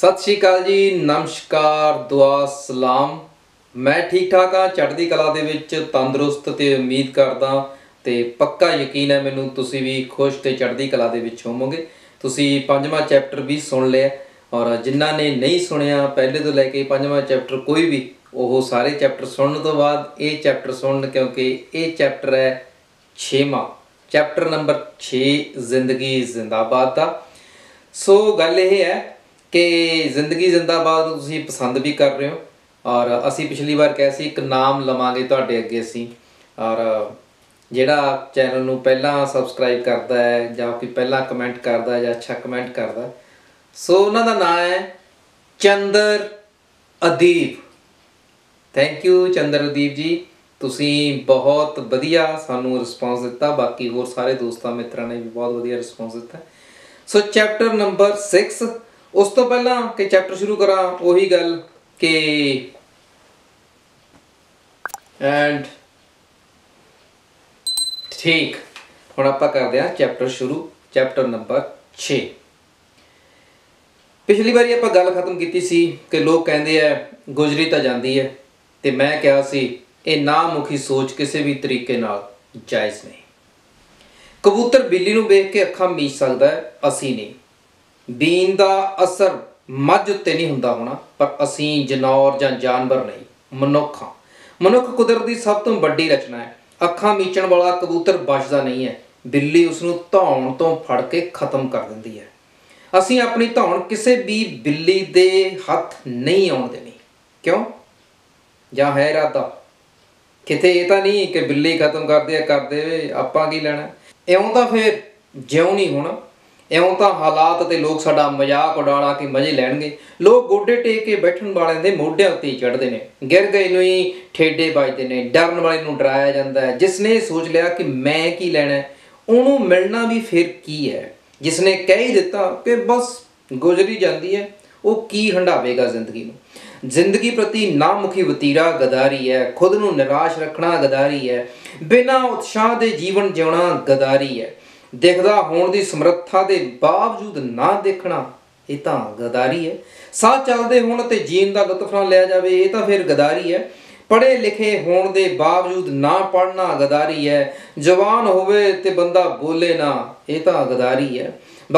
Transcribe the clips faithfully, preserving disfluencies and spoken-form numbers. सत श्री अकाल जी, नमस्कार, दुआ सलाम। मैं ठीक ठाक हाँ, चढ़ती कला के तंदुरुस्त तो उम्मीद करदा तो पक्का यकीन है मैनू तुसी भी खुश तो चढ़ती कला के होवोगे। तुसी पाँचवां चैप्टर भी सुन लिया और जिन्हों ने नहीं सुनिया पहले तो लैके पाँचवां चैप्टर कोई भी वो सारे चैप्टर सुनने तो बाद ये चैप्टर सुन, क्योंकि ये चैप्टर है छेवां, चैप्टर नंबर छे जिंदगी जिंदाबाद का। सो गल यह है कि जिंदगी जिंदाबाद तुसीं पसंद भी कर रहे हो और असी पिछली बार कहा सी एक नाम लवांगे तुहाडे अगे असी, और जिहड़ा चैनल नूं पहला सबसक्राइब करता है जां कोई पहला कमेंट करता है जां अच्छा कमेंट करता है, सो उन्हां दा नाम है चंद्रदीप। थैंक यू चंद्रदीप जी, तुसीं बहुत वधिया सानूं रिस्पॉन्स दिता, बाकी होर सारे दोस्तां मित्रां ने भी बहुत वधिया रिस्पॉन्स दिता। सो चैप्टर नंबर सिक्स, उस तो पहला कि चैप्टर शुरू करा वही गल कि एंड ठीक हम आप करते हैं चैप्टर शुरू, चैप्टर नंबर छे। पिछली बारी आप गल खत्म की सी कि लोग कहते हैं गुजरी तो जाती है, तो मैं कहा सी ये नामुखी सोच किसी भी तरीके नाल जायज़ नहीं। कबूतर बिल्ली नूं वेख के अखां मीच सकता है, असी नहीं। दीन का असर मझ उत्ते नहीं हुंदा होना, पर असी जनौर जां जानवर नहीं, मनुख हाँ। मनुख कुदरत की सब तो वड्डी रचना है। अखां मीचण वाला कबूतर बचदा नहीं है, बिल्ली उसनूं धौण तो फड़ के खत्म कर दिंदी है। असी अपनी धौण किसी भी बिल्ली दे हथ नहीं आउण देनी, क्यों? जां है इरादा किते इह तां नहीं कि बिल्ली खत्म कर दे कर देवे, आपां की लैणा? इउं तां फिर जिउं नहीं होना। ਇਉਂ ਤਾਂ ਹਾਲਾਤ ਅਤੇ ਲੋਕ ਸਾਡਾ ਮਜ਼ਾਕ ਉਡਾਣਾ ਕਿ ਮਜ਼ੇ ਲੈਣਗੇ। ਲੋਕ ਗੋਡੇ ਟੇਕ ਕੇ ਬੈਠਣ ਵਾਲਿਆਂ ਦੇ ਮੋਢਿਆਂ ਉੱਤੇ ਚੜ੍ਹਦੇ ਨੇ, ਗਿਰ ਗਏ ਨੂੰ ਹੀ ਠੇਡੇ ਵੱਜਦੇ ਨੇ, ਡਰਨ ਵਾਲੇ ਨੂੰ ਡਰਾਇਆ ਜਾਂਦਾ ਹੈ। ਜਿਸਨੇ ਸੋਚ ਲਿਆ ਕਿ ਮੈਂ ਕੀ ਲੈਣਾ, ਉਹਨੂੰ ਮਿਲਣਾ ਵੀ ਫਿਰ ਕੀ ਹੈ? ਜਿਸਨੇ ਕਹਿ ਹੀ ਦਿੱਤਾ ਕਿ ਬਸ ਗੁਜ਼ਰੀ ਜਾਂਦੀ ਹੈ, ਉਹ ਕੀ ਹੰਡਾਵੇਗਾ ਜ਼ਿੰਦਗੀ ਨੂੰ? ਜ਼ਿੰਦਗੀ ਪ੍ਰਤੀ ਨਾਮੁਖੀ ਵਤੀਰਾ ਗਦਾਰੀ ਹੈ, ਖੁਦ ਨੂੰ ਨਿਰਾਸ਼ ਰੱਖਣਾ ਗਦਾਰੀ ਹੈ, ਬਿਨਾਂ ਉਤਸ਼ਾਹ ਦੇ ਜੀਵਨ ਜਿਉਣਾ ਗਦਾਰੀ ਹੈ, दिखदा होण दी समर्था के बावजूद ना देखना ये तो गदारी है। साह चलते होण ते जीवन का लुत्फ ना लिया जाए ये तो फिर गदारी है। पढ़े लिखे होण दे बावजूद ना पढ़ना गदारी है। जवान होवे ते बंदा बोले ना ये तो गदारी है।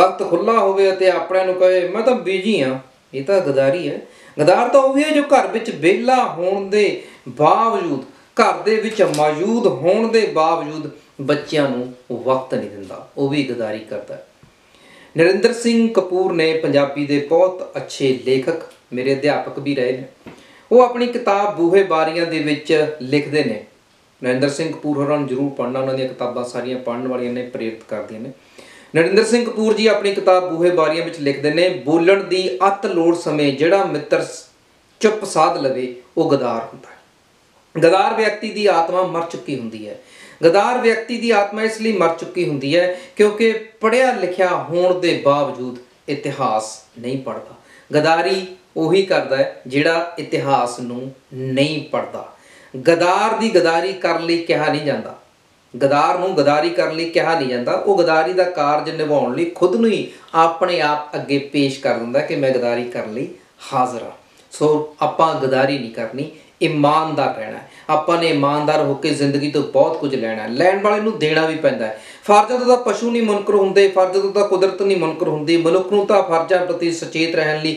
वक्त खुला होवे ते आपणे नूं कहे मैं तो बिजी हाँ ये तो गदारी है। गदार तो वही है जो घर विच वेला होण दे बावजूद, घर दे विच मौजूद होण दे बावजूद बच्चों को वक्त नहीं दिता, वह भी गदारी करता है। नरेंद्र सिंह कपूर ने पंजाबी के बहुत अच्छे लेखक, मेरे अध्यापक भी रहे हैं। वो अपनी किताब बूहे बारिया के विच लिखते हैं। नरेंद्र सिंह कपूर होरां जरूर पढ़ना, उन्होंने किताबां सारियां पढ़न वालियां ने, प्रेरित करदियां ने। नरेंद्र सिंह कपूर जी अपनी किताब बूहे बारिया में लिखते हैं, बोलण की अत लोड़ समय जिहड़ा मित्र चुप साध लवे वह गदार हुंदा है। गदार व्यक्ति की आत्मा मर चुकी हुंदी है। गदार व्यक्ति की आत्मा इसलिए मर चुकी होंगी है क्योंकि पढ़िया लिखिया होने के बावजूद इतिहास नहीं पढ़ता। गदारी वही करता है जिहड़ा इतिहास नूं नहीं पढ़ता। गदार की गदारी करने लई कहा नहीं जाता, गदार नूं गदारी करने लई कहा नहीं जाता। वो गदारी का कार्य निभाउण लई खुद नूं ही अपने आप अगे पेश कर दिंदा कि मैं गदारी करने लई हाज़र हाँ। सो आपां गदारी नहीं करनी, ईमानदार रहना है। आपां ने ईमानदार होकर जिंदगी तो बहुत कुछ लैना है, लैण वाले नूं देना भी पैंदा है। फर्जां तो पशु नहीं मुनकर हुंदे, फर्जां तो कुदरत नहीं मुनकर हुंदी। मनुख नूं तां फर्जां प्रति सचेत रहण लई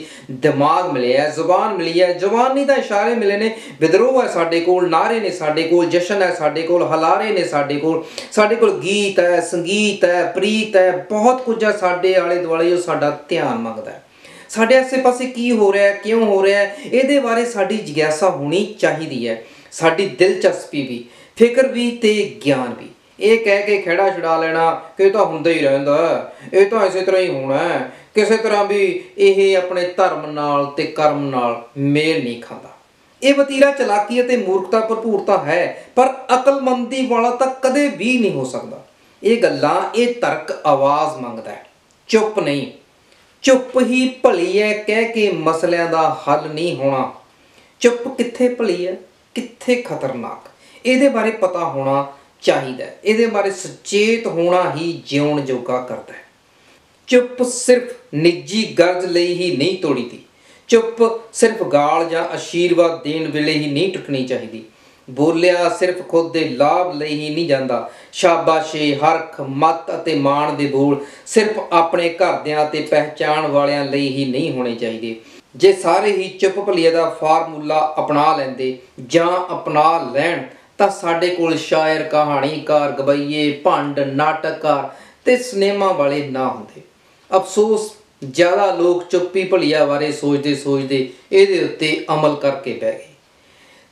दिमाग मिलिआ, ज़बान मिली है, जवानी दा इशारे मिले ने। विद्रोह है साडे कोल, नारे ने साडे कोल, जशन है साडे कोल, हलारे ने साडे कोल। साडे कोल गीत है, संगीत है, प्रीत है, बहुत कुछ है साडे आले दुआले। जो साडा ध्यान मंगदा है साढ़े आसे पासे की हो रहा है, क्यों हो रहा है, ये बारे साड़ी जिग्यासा होनी चाहिए है, साड़ी दिलचस्पी भी, फिक्र भी ते ज्ञान भी। ये कह के खेड़ा छुड़ा लेना कि तो हुंदा ही रहिंदा, ये तो इस तरह ही होना है, किसी तरह भी ये अपने धर्म नाल ते कर्म नाल मेल नहीं खाता। ये वतीरा चलाकी ते मूर्खता भरपूरता है, पर अकलमंदी वाला तो कदे भी नहीं हो सकता। ये गल्लां ये तर्क आवाज़ मंगदा है, चुप नहीं। चुप ही भली है कह के मसलों का हल नहीं होना। चुप कित्थे भली है, कित्थे खतरनाक, ये बारे पता होना चाहिए है। ये बारे सचेत होना ही जिउण जोगा करता है। चुप सिर्फ निजी गर्ज लई ही नहीं तोड़ीदी, चुप सिर्फ गाल या आशीर्वाद देने वेले ही नहीं टुटनी चाहिए। बोलिया सिर्फ खुद के लाभ ले ही नहीं जाता। शाबाशे हरख मत अते मान दे बोल सिर्फ अपने घरदियां ते पहचान वालियां ले ही नहीं होने चाहिए। जे सारे ही चुप भलिए दा फार्मूला अपना लेंदे जां अपना लैण तां साडे कोल शायर कहानीकार गवैये भंड नाटककार ते सिनेमा वाले ना होंदे। अफसोस ज़्यादा लोग चुप्पी भलिया बारे सोचते सोचते इहदे उत्ते अमल करके पै गए।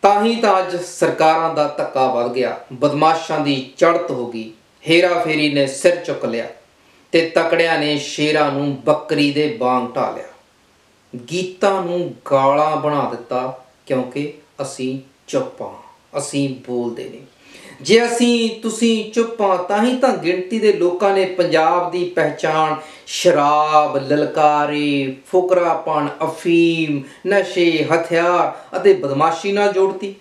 ताही तां अज सरकारां दा धक्का वध गया, बदमाशां दी चढ़त हो गई, हेरा फेरी ने सिर चुक लिया ते तकड़ियां ने शेरां नूं बकरी दे वांग ढा लिया। गीतां नूं गालां बना दिता क्योंकि असीं चुप हां, असीं बोलदे नहीं। जे असीं तुसीं चुप हां ताही तां गिणती दे लोकां ने पंजाब दी पहचान शराब ललकारे फुकरापन अफीम नशे हथियार अते बदमाशी ना जोड़ती।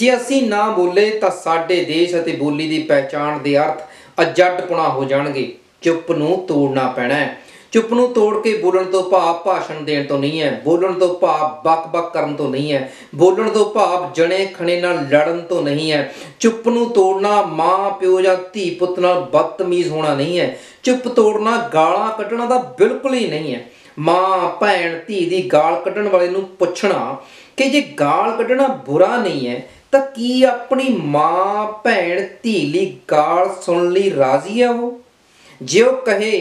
जे असी ना बोले तो साडे देश अते बोली की पहचान के अर्थ अजडपुणा हो जाएंगे। चुप नूं तोड़ना पैना है। चुप नूं तोड़ के बोलण तो भाव भाषण देण तो नहीं है, बोलण तो भाव बक बक करन तो नहीं है, बोलण तो भाव जणे खणे नाल लड़न तो नहीं है। चुप नूं तोड़ना माँ प्यो या धी पुत नाल बदतमीज होना नहीं है। चुप तोड़ना गालां कड्ढना दा बिल्कुल ही नहीं है। माँ भैण धी दी गाल कड्ढण वाले नूं पुछना कि जे गाल कड्ढना बुरा नहीं है तो की अपनी माँ भैण धी लई गाल सुणन लई राजी है वो? जे वो कहे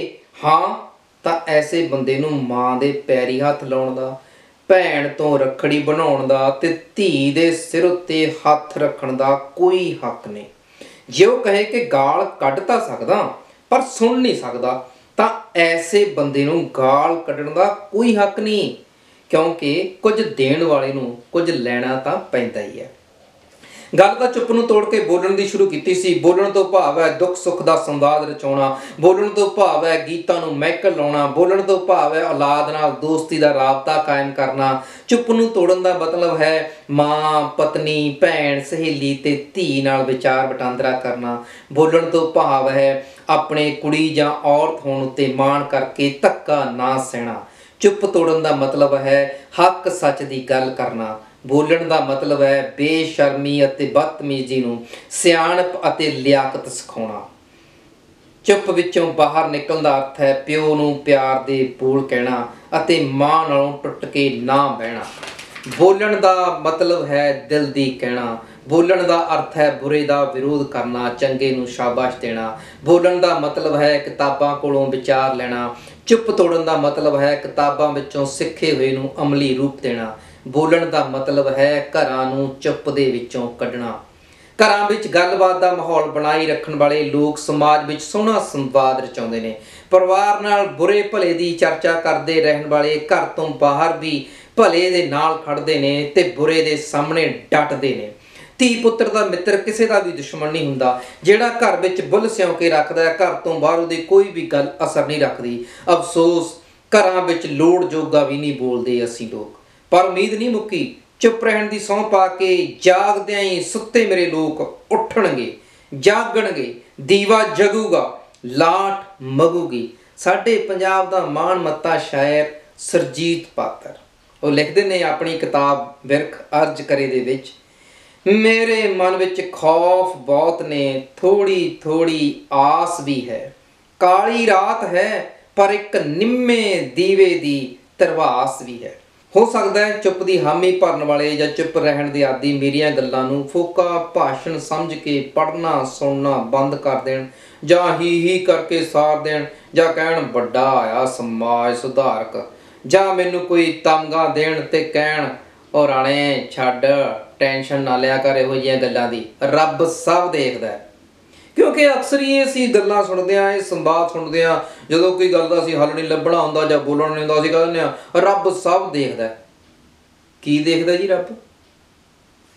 हाँ तो ऐसे बंदे नूं माँ दे पैरी हथ लाउण दा, भैण तो रखड़ी बनाउण दा ते धी दे सिर उत्ते हथ रखण दा कोई हक नहीं। जे वो कहे कि गाल कढ तां सकदा पर सुन नहीं सकदा तो ऐसे बंदे नूं गाल कड्ढण दा कोई हक नहीं, क्योंकि कुछ देण वाले नूं कुछ लेना तां पैंदा ही है। गल तां चुप नूं तोड़ के बोलण दी शुरू कीती सी। बोलण तो भाव है दुख सुख दा संवाद रचाउणा, बोलण तो भाव है गीतां नूं महकल लाउणा, बोलण तो भाव है औलाद नाल दोस्ती दा राबता कायम करना। चुप नूं तोड़न दा मतलब है माँ पत्नी भैण सहेली ते धी नाल विचार वटांदरा करना। बोलण तो भाव है अपने कुड़ी जां औरत होण उत्ते माण करके धक्का ना सहणा। चुप तोड़न दा मतलब है हक सच दी गल करना। बोलण दा मतलब है बेशर्मी अते बदतमीजी नूं सियाणप अते लियाकत सिखाउणा। चुप विचों बाहर निकलण दा अर्थ है प्यो नूं प्यार दे बोल कहना अते मां नालों टुट के ना बहना। बोलण दा मतलब है दिल दी कहना। बोलण दा अर्थ है बुरे दा विरोध करना, चंगे नूं शाबाश देना। बोलण दा मतलब है किताबां कोलों विचार लेना। चुप तोड़न दा मतलब है किताबां विचों सिखे होए नूं अमली रूप देना। बोलण दा मतलब है घरां नूं चुप दे विचों कढना। घरां विच गलबात दा माहौल बनाई रखण वाले लोक समाज विच सोहना संवाद रचाउंदे ने। परिवार नाल बुरे भले दी चर्चा करदे रहण वाले घर तों बाहर भी भले दे नाल खड़दे ने ते बुरे दे सामणे डटदे ने। धी पुत्र का मित्र किसी का भी दुश्मन नहीं हुंदा। जिहड़ा घर विच बुल सिउं के रखदा है घर तों बाहरों दी कोई भी गल असर नहीं रखदी। अफसोस घरां विच लोड़ जोगा भी नहीं बोलदे असीं लोक। पर उम्मीद नहीं मुक्की। चुप रहण दी सौं पा के जागदिआं ही सुत्ते मेरे लोक उठणगे, जागणगे, दीवा जगूगा, लाट मगूगी। साडे पंजाब दा माण मत्ता शायर सरजीत पातर वो लिखदे ने अपनी किताब बिरख अर्ज करे दे विच, मेरे मन विच खौफ बहुत ने, थोड़ी थोड़ी आस भी है। काली रात है पर एक निम्मे दीवे दी तरवास भी है। हो सकता है चुप की हामी भरन वाले या चुप रहन दे आदि मेरियां गल्लां नूं फोका भाषण समझ के पढ़ना सुनना बंद कर देण जां ही ही करके सार देण जां कहण वड्डा आया समाज सुधारक जां मैनूं कोई तमगा देण ते कहण और राणे छड्ड ਟੈਨਸ਼ਨ ना लिया कर ਇਹੋ ਜਿਹੀਆਂ ਗੱਲਾਂ ਦੀ, ਰੱਬ ਸਭ ਦੇਖਦਾ ਹੈ। क्योंकि अक्सर ही ਅਸੀਂ ਗੱਲਾਂ ਸੁਣਦੇ ਆਂ, ਇਹ ਸੰਵਾਦ ਸੁਣਦੇ ਆਂ, ਜਦੋਂ ਕੋਈ ਗੱਲ ਦਾ ਅਸੀਂ ਹੱਲ ਨਹੀਂ ਲੱਭਣਾ ਹੁੰਦਾ ਜਾਂ ਬੋਲਣਾ ਨਹੀਂ ਹੁੰਦਾ ਅਸੀਂ ਕਹਿੰਦੇ ਆਂ ਰੱਬ ਸਭ ਦੇਖਦਾ ਹੈ। ਕੀ ਦੇਖਦਾ ਜੀ ਰੱਬ?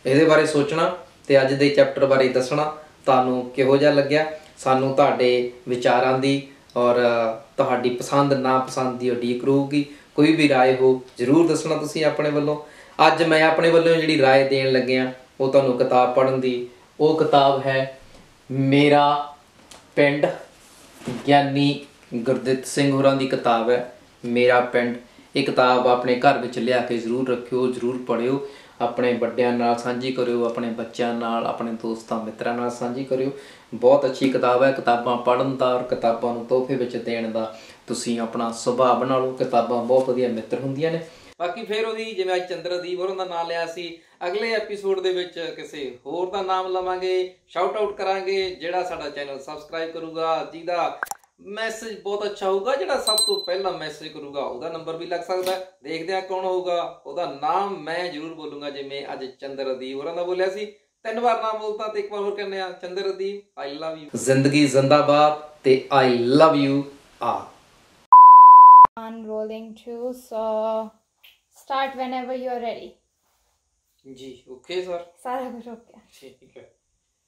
ਇਹਦੇ ਬਾਰੇ ਸੋਚਣਾ ਤੇ ਅੱਜ ਦੇ ਚੈਪਟਰ ਬਾਰੇ ਦੱਸਣਾ ਤੁਹਾਨੂੰ ਕਿਹੋ ਜਿਹਾ ਲੱਗਿਆ। ਸਾਨੂੰ ਤੁਹਾਡੇ ਵਿਚਾਰਾਂ ਦੀ ਔਰ ਤੁਹਾਡੀ ਪਸੰਦ ਨਾ ਪਸੰਦ ਦੀ ਉਡੀਕ ਰਹੂਗੀ। ਕੋਈ ਵੀ ਰਾਏ ਹੋ ਜ਼ਰੂਰ ਦੱਸਣਾ ਤੁਸੀਂ ਆਪਣੇ ਵੱਲੋਂ। अज मैं अपने वालों जी राय देन लग्या वो तुहानू किताब पढ़न दी, वो किताब है मेरा पिंड, ज्ञानी गुरदेव सिंह होरां दी किताब है मेरा पिंड। ये किताब अपने घर में लिया के जरूर रखियो, जरूर पढ़ियो, अपने बड़िया नाल सांझी करो, अपने बच्चों नाल, अपने दोस्तों मित्रों नाल सांझी करो। बहुत अच्छी किताब है। किताबां पढ़न दा और किताबां नूं तोहफे विच देण दा तुसीं अपना सुभाव बना लो। किताबां बहुत वधिया मित्र हुंदियां ने। बाकी फिर वो जिवें अज चंद्रदीप होरां दा नाम लिया सी, अगले एपीसोड दे विच किसी होर दा नाम लवांगे, शाउट आउट करांगे जिहड़ा साडा चैनल सबसक्राइब करूगा, जिहदा मैसेज बहुत अच्छा होगा, जिहड़ा सब तो पहला मैसेज करूगा उसका नंबर भी लग सकता है। देखते हैं कौन होगा, उसका नाम मैं जरूर बोलूँगा जिमें अज चंद्रदीप होरां दा बोलिया सी। तीन बार नाम बोलता तो एक बार होर कहने चंद्रदीप आई लव यू, जिंदगी जिंदाबाद ते आई लव यू। आ on rolling too, so start whenever you are ready. जी ओके सर, सारा कुछ ओके, ठीक है।